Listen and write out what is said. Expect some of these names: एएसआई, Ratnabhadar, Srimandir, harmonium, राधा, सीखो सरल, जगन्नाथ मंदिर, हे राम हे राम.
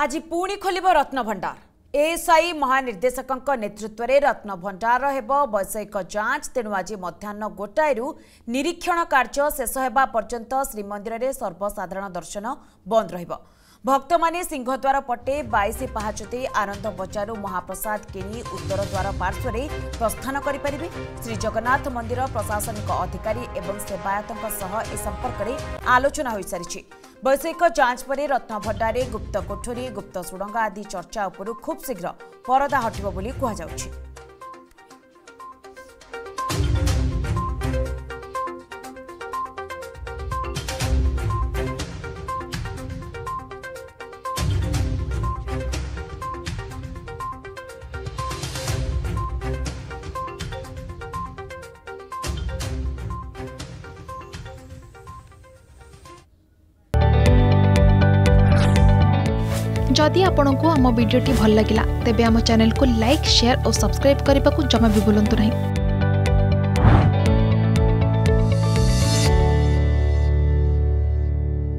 आज पुणी खोल रत्नभंडार एएसआई महानिर्देशक नेतृत्व में रत्नभंडार हो वैषयिक जांच तेणु आज मध्याह गोटाए निरीक्षण कार्य शेष होगा पर्यंत श्रीमंदिर में सर्वसाधारण दर्शन बंद रहिबो। भक्त माने सिंहद्वार पटे 22 पाहाच आनंद बजार महाप्रसाद किनी उत्तर द्वार पार्श्वर प्रस्थान करें। श्री जगन्नाथ मंदिर प्रशासनिक अधिकारी एवं सेवायतों सह ए संपर्क में आलोचना हो सारी। वैषयिक जांच पर रत्नभंडारे गुप्त कोठरी गुप्त सुड़ंग आदि चर्चा उपरू खूब शीघ्र परदा हटिबो बोली कहा जाउछि। जदि आपंक आम भिडी भल लगा तेब आम चैनल को लाइक, शेयर और सब्सक्राइब करने को जमा भी भूलु नहीं।